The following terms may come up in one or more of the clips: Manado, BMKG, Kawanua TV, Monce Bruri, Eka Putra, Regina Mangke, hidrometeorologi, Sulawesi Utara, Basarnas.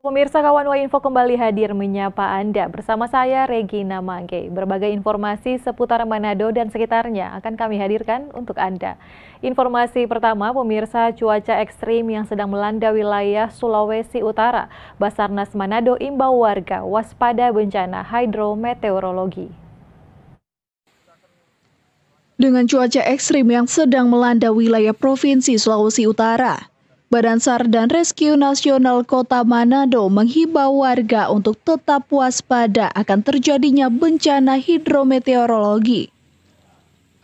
Pemirsa Kawanua Info kembali hadir menyapa Anda bersama saya Regina Mangke. Berbagai informasi seputar Manado dan sekitarnya akan kami hadirkan untuk Anda. Informasi pertama, pemirsa, cuaca ekstrim yang sedang melanda wilayah Sulawesi Utara. Basarnas Manado imbau warga waspada bencana hidrometeorologi. Dengan cuaca ekstrim yang sedang melanda wilayah Provinsi Sulawesi Utara, Badan SAR dan Rescue Nasional Kota Manado menghimbau warga untuk tetap waspada akan terjadinya bencana hidrometeorologi.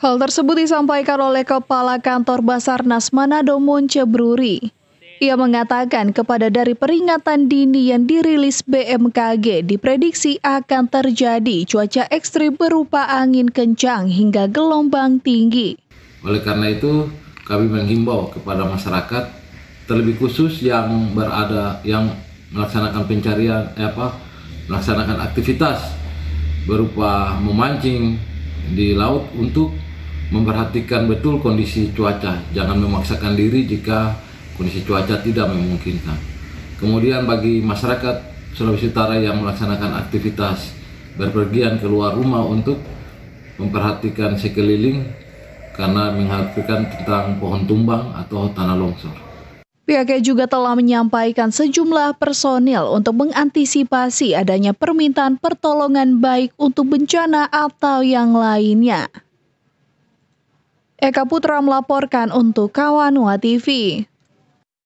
Hal tersebut disampaikan oleh Kepala Kantor Basarnas Manado Monce Bruri. Ia mengatakan kepada dari peringatan dini yang dirilis BMKG diprediksi akan terjadi cuaca ekstrim berupa angin kencang hingga gelombang tinggi. Oleh karena itu, kami menghimbau kepada masyarakat terlebih khusus yang melaksanakan pencarian, melaksanakan aktivitas berupa memancing di laut untuk memperhatikan betul kondisi cuaca. Jangan memaksakan diri jika kondisi cuaca tidak memungkinkan. Kemudian bagi masyarakat Sulawesi Utara yang melaksanakan aktivitas berpergian keluar rumah untuk memperhatikan sekeliling karena mengkhawatirkan tentang pohon tumbang atau tanah longsor. Pihaknya juga telah menyampaikan sejumlah personil untuk mengantisipasi adanya permintaan pertolongan baik untuk bencana atau yang lainnya. Eka Putra melaporkan untuk Kawanua TV.